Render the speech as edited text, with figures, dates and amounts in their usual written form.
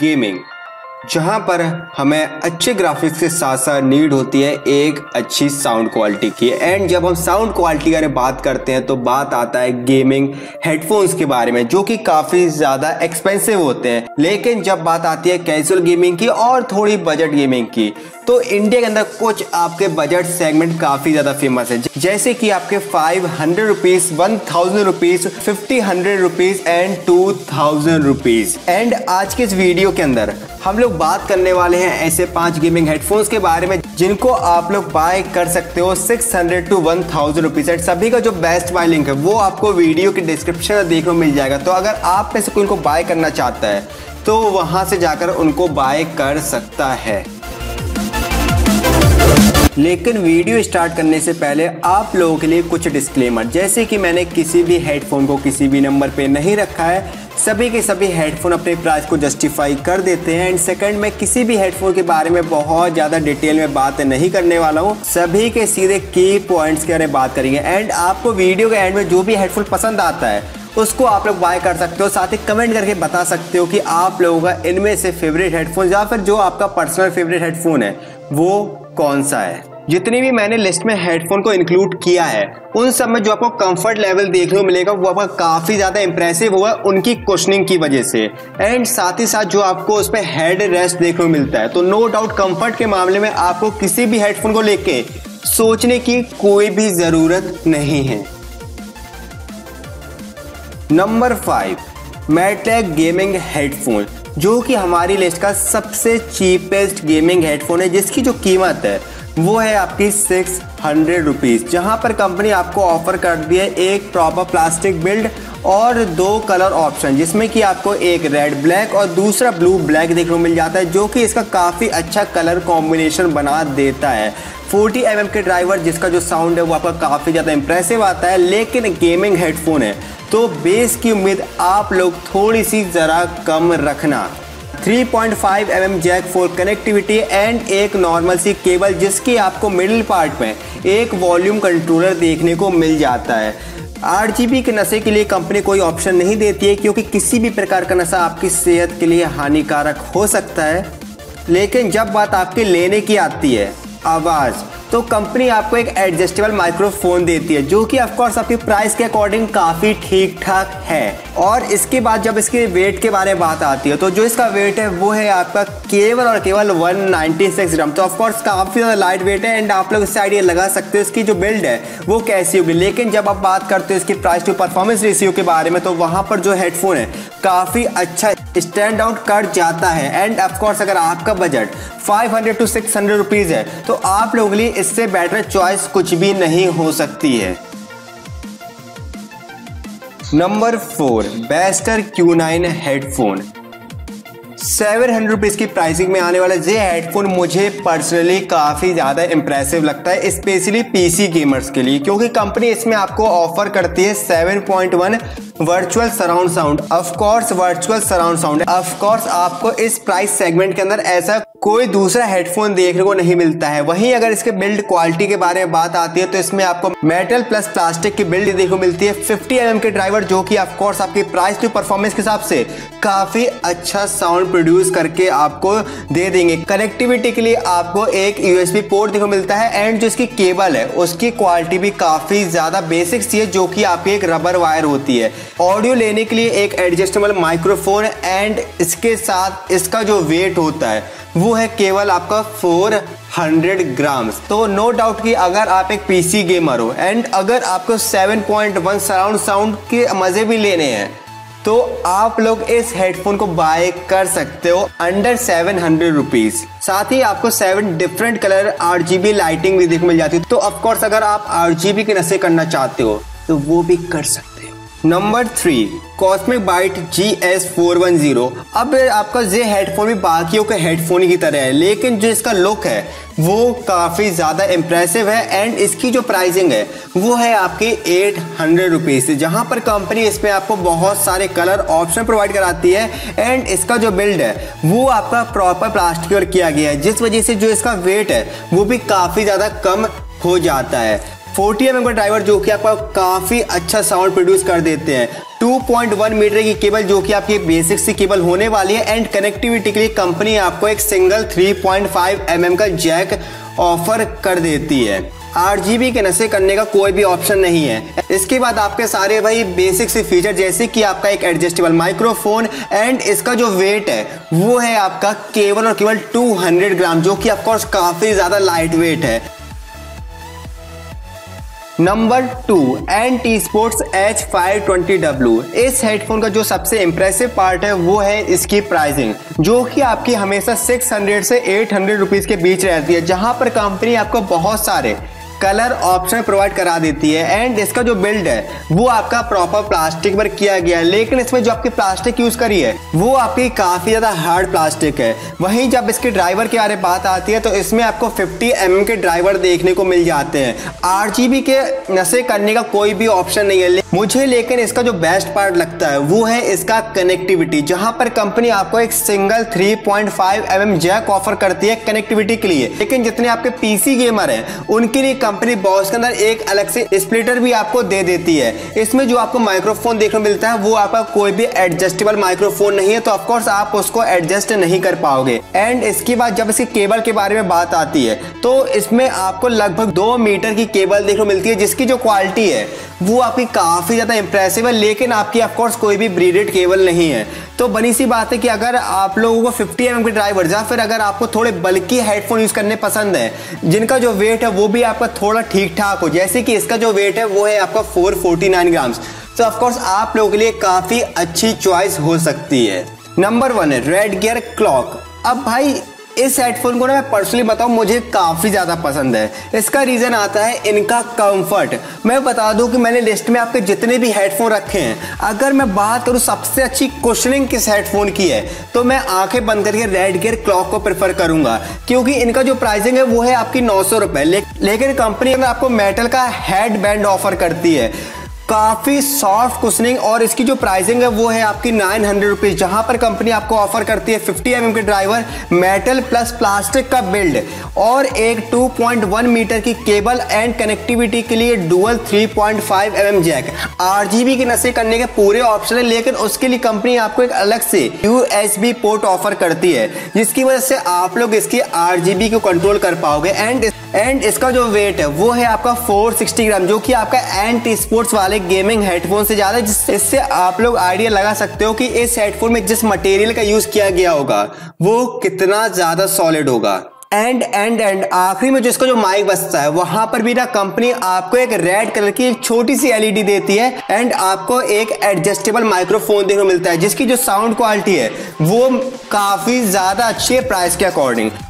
Gaming, जहां पर हमें अच्छे ग्राफिक्स के साथ साथ नीड होती है एक अच्छी साउंड क्वालिटी की। एंड जब हम साउंड क्वालिटी की बात करते हैं तो बात आता है गेमिंग हेडफोन्स के बारे में, जो कि काफ़ी ज़्यादा एक्सपेंसिव होते हैं। लेकिन जब बात आती है कैजुअल गेमिंग की और थोड़ी बजट गेमिंग की, तो इंडिया के अंदर कुछ आपके बजट सेगमेंट काफ़ी ज़्यादा फेमस है, जैसे कि आपके 500 rupees, 1000 rupees, 50, 100 rupees and 2000 rupees. And आज के इस वीडियो के अंदर हम लोग बात करने वाले हैं ऐसे 5 गेमिंग हेडफोन्स के बारे में जिनको आप लोग बाय कर सकते हो 600 to 1000 रुपीज़। एंड सभी का जो बेस्ट बाय लिंक है वो आपको वीडियो के डिस्क्रिप्शन में देखने को मिल जाएगा। तो अगर आप में से कोई इनको बाय करना चाहता है तो वहाँ से जाकर उनको बाय कर सकता है। लेकिन वीडियो स्टार्ट करने से पहले आप लोगों के लिए कुछ डिस्क्लेमर, जैसे कि मैंने किसी भी हेडफोन को किसी भी नंबर पे नहीं रखा है, सभी के सभी हेडफोन अपने प्राइस को जस्टिफाई कर देते हैं। एंड सेकंड, मैं किसी भी हेडफोन के बारे में बहुत ज़्यादा डिटेल में बात नहीं करने वाला हूँ, सभी के सीधे की पॉइंट्स के बारे में बात करेंगे। एंड आपको वीडियो के एंड में जो भी हेडफोन पसंद आता है उसको आप लोग बाय कर सकते हो, साथ ही कमेंट करके बता सकते हो कि आप लोगों का इनमें से फेवरेट हेडफोन या फिर जो आपका पर्सनल फेवरेट हेडफोन है वो कौन सा है। जितनी भी मैंने लिस्ट में हेडफोन को इंक्लूड किया है उन सब में जो आपको कंफर्ट लेवल देखने को मिलेगा वो आपका काफ़ी ज़्यादा इंप्रेसिव हुआ उनकी कुशनिंग की वजह से। एंड साथ ही साथ जो आपको उस पर हेड रेस्ट देखने को मिलता है, तो नो डाउट कंफर्ट के मामले में आपको किसी भी हेडफोन को लेके सोचने की कोई भी ज़रूरत नहीं है। नंबर 5, मैटेक गेमिंग हेडफोन, जो कि हमारी लिस्ट का सबसे चीपेस्ट गेमिंग हेडफोन है, जिसकी जो कीमत है वो है आपकी 600 रुपीज़, जहाँ पर कंपनी आपको ऑफर कर दी है एक प्रॉपर प्लास्टिक बिल्ड और 2 कलर ऑप्शन, जिसमें कि आपको एक रेड ब्लैक और दूसरा ब्लू ब्लैक देखने को मिल जाता है, जो कि इसका काफ़ी अच्छा कलर कॉम्बिनेशन बना देता है। 40 mm के ड्राइवर, जिसका जो साउंड है वो आपका काफ़ी ज़्यादा इंप्रेसिव आता है, लेकिन गेमिंग हेडफोन है तो बेस की उम्मीद आप लोग थोड़ी सी ज़रा कम रखना। 3.5 mm jack for connectivity and एक नॉर्मल सी केबल, जिसकी आपको मिडिल पार्ट में एक वॉल्यूम कंट्रोलर देखने को मिल जाता है। 8GB के नशे के लिए कंपनी कोई ऑप्शन नहीं देती है, क्योंकि किसी भी प्रकार का नशा आपकी सेहत के लिए हानिकारक हो सकता है। लेकिन जब बात आपके लेने की आती है आवाज़, तो कंपनी आपको एक एडजस्टेबल माइक्रोफोन देती है, जो कि ऑफकोर्स आपकी प्राइस के अकॉर्डिंग काफ़ी ठीक ठाक है। और इसके बाद जब इसके वेट के बारे में बात आती है, तो जो इसका वेट है वो है आपका केवल और केवल 196 ग्राम, तो ऑफकोर्स काफ़ी ज़्यादा लाइट वेट है। एंड आप लोग इससे आइडिया लगा सकते हो इसकी जो बिल्ड है वो कैसी होगी। लेकिन जब आप बात करते हो इसकी प्राइस टू परफॉर्मेंस रेशियो के बारे में, तो वहाँ पर जो हेडफोन है काफ़ी अच्छा स्टैंड आउट कर जाता है। एंड ऑफकोर्स अगर आपका बजट 500 टू 600 रुपीज़ है तो आप लोगों के लिए इससे बेटर चॉइस कुछ भी नहीं हो सकती है। नंबर 4, बेस्टर Q9 हेडफोन। 700 रुपीज़ की प्राइसिंग में आने वाला ये हेडफोन मुझे पर्सनली काफ़ी ज़्यादा इंप्रेसिव लगता है, स्पेशली पीसी गेमर्स के लिए, क्योंकि कंपनी इसमें आपको ऑफर करती है 7.1 virtual surround sound. Of course virtual surround sound of course आपको इस प्राइस सेगमेंट के अंदर ऐसा कोई दूसरा हेडफोन देखने को नहीं मिलता है। वहीं अगर इसके बिल्ड क्वालिटी के बारे में बात आती है, तो इसमें आपको मेटल प्लस प्लास्टिक की बिल्ड देखने को मिलती है। 50 mm के ड्राइवर, जो कि ऑफकोर्स आपकी प्राइस टू परफॉर्मेंस के हिसाब से काफ़ी अच्छा साउंड प्रोड्यूस करके आपको दे देंगे। कनेक्टिविटी के लिए आपको एक USB पोर्ट देखने को मिलता है। एंड जो इसकी केबल है उसकी क्वालिटी भी काफ़ी ज़्यादा बेसिक्स है, जो कि आपकी एक रबर वायर होती है। ऑडियो लेने के लिए एक एडजस्टेबल माइक्रोफोन, एंड इसके साथ इसका जो वेट होता है वो है केवल आपका 400 ग्राम्स। तो नो डाउट कि अगर आप एक पीसी गेमर हो एंड अगर आपको 7.1 सराउंड साउंड के मज़े भी लेने हैं, तो आप लोग इस हेडफोन को बाय कर सकते हो अंडर 700 रुपीज़। साथ ही आपको 7 डिफरेंट कलर RGB लाइटिंग भी देखने मिल जाती है, तो ऑफकोर्स अगर आप RGB के नशे करना चाहते हो तो वो भी कर सकते हो। Number 3, Cosmic Byte GS410। अब आपका ये हेडफोन भी बाकियों के हेडफोन की तरह है, लेकिन जो इसका लुक है वो काफ़ी ज़्यादा इम्प्रेसिव है। एंड इसकी जो प्राइसिंग है वो है आपकी 800 रुपीज़, जहाँ पर कंपनी इसमें आपको बहुत सारे कलर ऑप्शन प्रोवाइड कराती है। एंड इसका जो बिल्ड है वो आपका प्रॉपर प्लास्टिक और किया गया है, जिस वजह से जो इसका वेट है वो भी काफ़ी ज़्यादा कम हो जाता है। 40mm ड्राइवर जो कि आपका काफ़ी अच्छा साउंड प्रोड्यूस कर देते हैं। 2.1 मीटर की केबल जो कि आपकी बेसिक सी केबल होने वाली है। एंड कनेक्टिविटी के लिए कंपनी आपको एक सिंगल 3.5mm का जैक ऑफर कर देती है। 8GB के नशे करने का कोई भी ऑप्शन नहीं है। इसके बाद आपके सारे भाई बेसिक से फीचर जैसे कि आपका एक एडजस्टेबल माइक्रोफोन एंड इसका जो वेट है वो है आपका केवल और केवल 200 ग्राम जो कि ऑफकोर्स काफ़ी ज़्यादा लाइट वेट है। Number 2 Ant Esports H520W। इस हेडफोन का जो सबसे इम्प्रेसिव पार्ट है वो है इसकी प्राइसिंग जो कि आपकी हमेशा 600 से 800 रुपीज़ के बीच रहती है, जहां पर कंपनी आपको बहुत सारे कलर ऑप्शन प्रोवाइड करा देती है। एंड इसका जो बिल्ड है वो आपका प्रॉपर प्लास्टिक पर किया गया है, लेकिन इसमें जो आपकी प्लास्टिक यूज़ करी है वो आपकी काफ़ी ज़्यादा हार्ड प्लास्टिक है। वहीं जब इसके ड्राइवर के बारे में बात आती है तो इसमें आपको 50mm के ड्राइवर देखने को मिल जाते हैं। 8GB के नशे करने का कोई भी ऑप्शन नहीं है। मुझे लेकिन इसका जो बेस्ट पार्ट लगता है वो है इसका कनेक्टिविटी, जहाँ पर कंपनी आपको एक सिंगल 3.5mm जैक ऑफर करती है कनेक्टिविटी के लिए। लेकिन जितने आपके PC गेमर हैं उनके लिए कंपनी बॉक्स के अंदर एक अलग से स्प्लिटर भी आपको दे देती है। इसमें जो आपको माइक्रोफोन देखने को मिलता है वो आपका कोई भी एडजस्टेबल माइक्रोफोन नहीं है, तो ऑफकोर्स आप उसको एडजस्ट नहीं कर पाओगे। एंड इसके बाद जब इसकी केबल के बारे में बात आती है तो इसमें आपको लगभग 2 मीटर की केबल देखने को मिलती है, जिसकी जो क्वालिटी है वो आपकी काफ़ी ज़्यादा इंप्रेसिव है। लेकिन आपकी ऑफकोर्स कोई भी ब्रीडेड केबल नहीं है, तो बनी सी बात है कि अगर आप लोगों को 50mm के ड्राइवर या फिर अगर आपको थोड़े बल्कि हेडफोन यूज़ करने पसंद है जिनका जो वेट है वो भी आपका थोड़ा ठीक ठाक हो, जैसे कि इसका जो वेट है वो है आपका 449 ग्राम्स, तो ऑफकोर्स आप लोगों के लिए काफ़ी अच्छी चॉइस हो सकती है। नंबर 1 है रेड गियर क्लॉक। अब भाई इस हेडफोन को ना मैं पर्सनली बताऊँ मुझे काफ़ी ज़्यादा पसंद है। इसका रीज़न आता है इनका कंफर्ट। मैं बता दूं कि मैंने लिस्ट में आपके जितने भी हेडफोन रखे हैं, अगर मैं बात करूं सबसे अच्छी कुशनिंग किस हेडफोन की है तो मैं आंखें बंद करके रेड गियर क्लॉक को प्रेफर करूंगा, क्योंकि इनका जो प्राइसिंग है वो है आपकी 900 रुपये। लेकिन कंपनी अगर आपको मेटल का हेड बैंड ऑफर करती है, काफ़ी सॉफ्ट कुशनिंग, और इसकी जो प्राइसिंग है वो है आपकी 900 रुपीज़, जहाँ पर कंपनी आपको ऑफर करती है 50mm के ड्राइवर, मेटल प्लस प्लास्टिक का बिल्ड और एक 2.1 मीटर की केबल एंड कनेक्टिविटी के लिए डुअल 3.5mm जैक। 8GB के नशे करने के पूरे ऑप्शन है, लेकिन उसके लिए कंपनी आपको एक अलग से USB पोर्ट ऑफर करती है, जिसकी वजह से आप लोग इसकी 8GB को कंट्रोल कर पाओगे। एंड इसका जो वेट है वो है आपका 460 ग्राम, जो कि आपका एंटी स्पोर्ट्स वाले गेमिंग हेडफोन से ज़्यादा, इससे आप लोग आइडिया लगा सकते हो कि इस हेडफोन में जिस मटेरियल का यूज़ किया गया होगा वो कितना ज़्यादा सॉलिड होगा। एंड आखिरी में जो इसका जो माइक बचता है वहाँ पर भी ना कंपनी आपको एक रेड कलर की एक छोटी सी LED देती है एंड आपको एक एडजस्टेबल माइक्रोफोन देखने को मिलता है, जिसकी जो साउंड क्वालिटी है वो काफ़ी ज़्यादा अच्छी है प्राइस के अकॉर्डिंग।